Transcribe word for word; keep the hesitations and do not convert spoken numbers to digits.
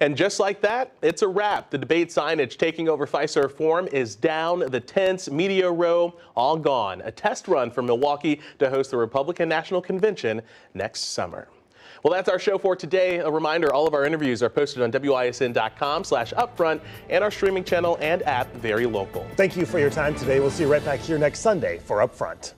And just like that, it's a wrap. The debate signage taking over Fiserv Forum is down. The tents, media row, all gone. A test run for Milwaukee to host the Republican National Convention next summer. Well, that's our show for today. A reminder, all of our interviews are posted on W I S N dot com slash upfront and our streaming channel and app, Very Local. Thank you for your time today. We'll see you right back here next Sunday for Upfront.